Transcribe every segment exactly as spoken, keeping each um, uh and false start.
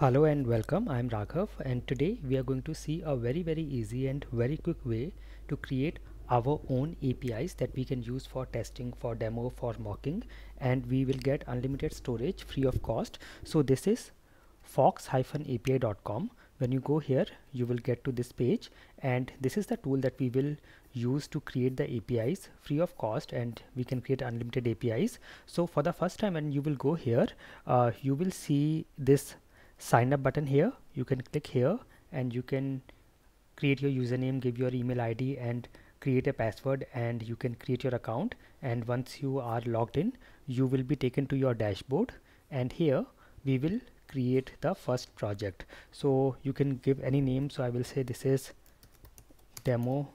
Hello and welcome. I am Raghav, and today we are going to see a very very easy and very quick way to create our own A P Is that we can use for testing, for demo, for mocking, and we will get unlimited storage free of cost. So this is fox dash A P I dot com. When you go here, you will get to this page, and this is the tool that we will use to create the A P Is free of cost, and we can create unlimited A P Is. So for the first time, when you will go here, uh, you will see this sign up button here. You can click here and you can create your username, give your email I D and create a password, and you can create your account. And once you are logged in, you will be taken to your dashboard, and here we will create the first project. So you can give any name. So I will say this is demo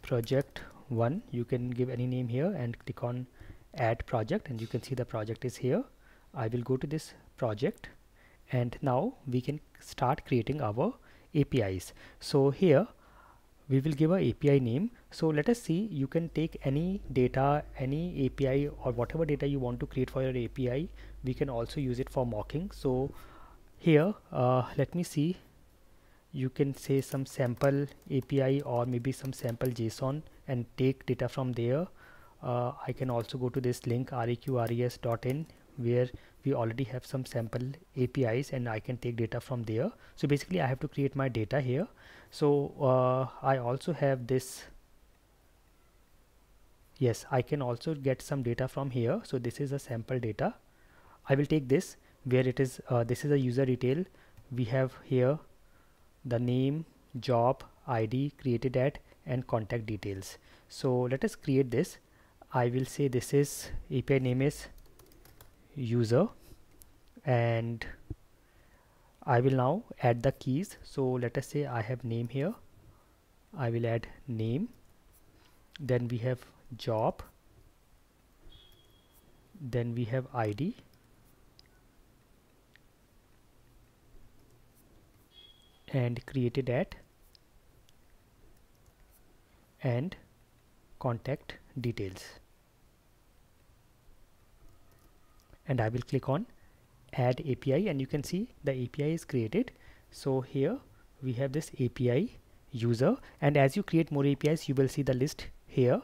project one. You can give any name here and click on add project, and you can see the project is here. I will go to this project, and now we can start creating our A P Is. So here we will give a A P I name. So let us see, you can take any data, any A P I, or whatever data you want to create for your A P I. We can also use it for mocking. So here uh, let me see, you can say some sample A P I or maybe some sample JSON and take data from there. uh, I can also go to this link reqres dot in, where we already have some sample A P Is, and I can take data from there. So basically I have to create my data here. So uh, I also have this. Yes, I can also get some data from here. So this is a sample data. I will take this, where it is uh, this is a user detail. We have here the name, job, I D, created at, and contact details. So let us create this. I will say this is A P I name is user, and I will now add the keys. So let us say I have name here. I will add name, then we have job, then we have I D, and created at, and contact details. And I will click on add A P I, and you can see the A P I is created. So here we have this A P I user, and as you create more A P Is, you will see the list here,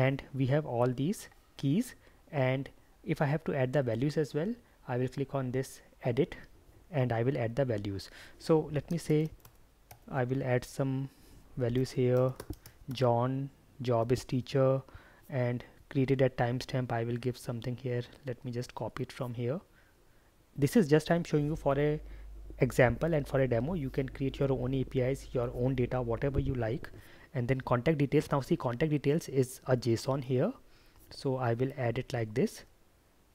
and we have all these keys. And if I have to add the values as well, I will click on this edit and I will add the values. So let me say I will add some values here. John, job is teacher, and created at timestamp I will give something here. Let me just copy it from here. This is just I'm showing you for a example and for a demo. You can create your own A P Is, your own data, whatever you like. And then contact details. Now see, contact details is a JSON here, so I will add it like this,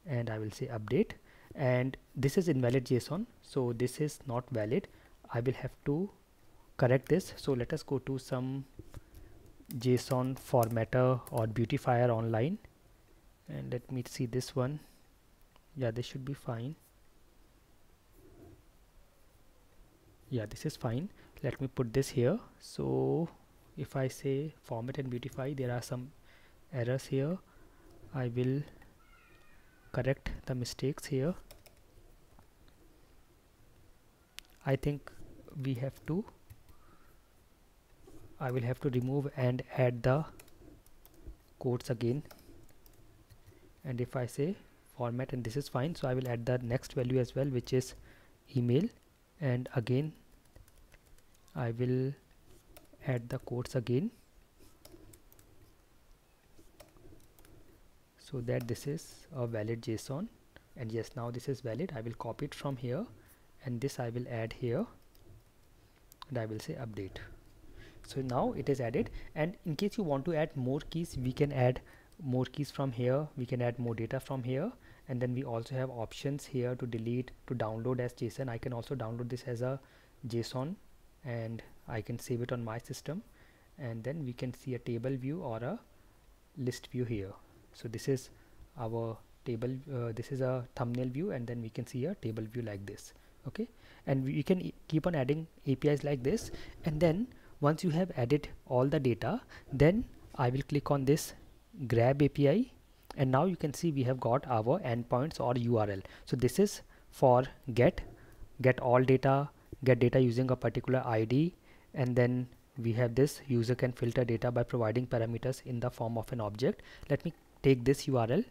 and I will say update, and this is invalid JSON, so this is not valid. I will have to correct this. So let us go to some JSON formatter or beautifier online, and let me see this one. Yeah, this should be fine. Yeah, this is fine. Let me put this here. So if I say format and beautify, there are some errors here. I will correct the mistakes here. I think we have to I will have to remove and add the quotes again. And if I say format, and this is fine, so I will add the next value as well, which is email, and again I will add the quotes again, so that this is a valid JSON. And yes, now this is valid. I will copy it from here, and this I will add here, and I will say update. So now it is added. And in case you want to add more keys, we can add more keys from here. We can add more data from here, and then we also have options here to delete, to download as JSON. I can also download this as a JSON, and I can save it on my system, and then we can see a table view or a list view here. So this is our table, uh, this is a thumbnail view, and then we can see a table view like this. Okay, and we can e keep on adding A P Is like this. And then once you have added all the data, then I will click on this grab A P I, and now you can see we have got our endpoints or U R L. So this is for get get all data, get data using a particular I D, and then we have this user can filter data by providing parameters in the form of an object. Let me take this U R L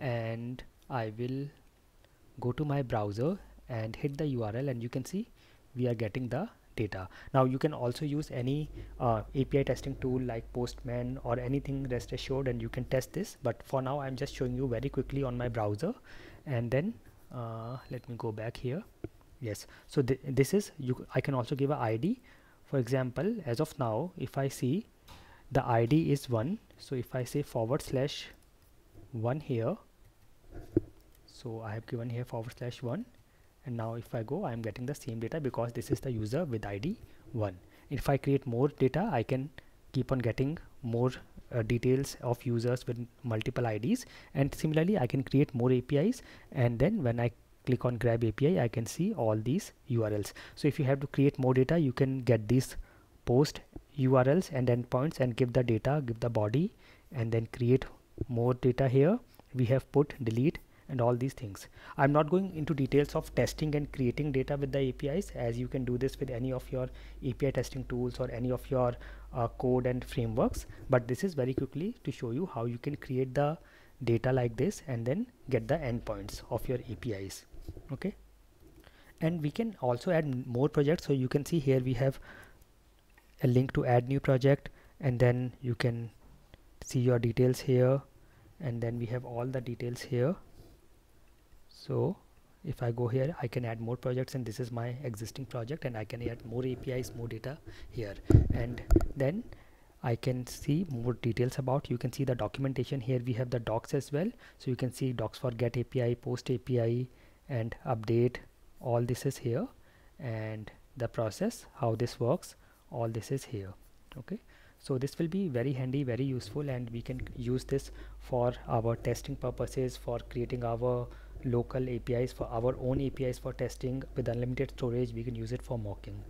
and I will go to my browser and hit the U R L, and you can see we are getting the data. Now you can also use any uh, A P I testing tool like Postman or anything, rest assured, and you can test this, but for now I'm just showing you very quickly on my browser. And then uh, let me go back here. Yes, so th this is you I can also give an I D. For example, as of now, if I see the I D is one, so if I say forward slash one here, so I have given here forward slash one, and now if I go, I am getting the same data because this is the user with I D one. If I create more data, I can keep on getting more uh, details of users with multiple I Ds, and similarly I can create more A P Is, and then when I click on grab A P I, I can see all these U R Ls. So if you have to create more data, you can get these post U R Ls and endpoints and give the data, give the body, and then create more data. Here we have put delete and all these things. I'm not going into details of testing and creating data with the A P Is, as you can do this with any of your A P I testing tools or any of your uh, code and frameworks, but this is very quickly to show you how you can create the data like this and then get the endpoints of your A P Is. Okay, and we can also add more projects. So you can see here we have a link to add new project, and then you can see your details here, and then we have all the details here. So if I go here, I can add more projects, and this is my existing project, and I can add more A P Is, more data here, and then I can see more details about. You can see the documentation here. We have the docs as well, so you can see docs for get A P I, post A P I, and update. All this is here, and the process, how this works, all this is here. Okay, so this will be very handy, very useful, and we can use this for our testing purposes, for creating our local A P Is, for our own A P Is for testing. With unlimited storage, we can use it for mocking.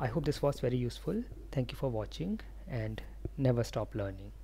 I hope this was very useful. Thank you for watching, and never stop learning.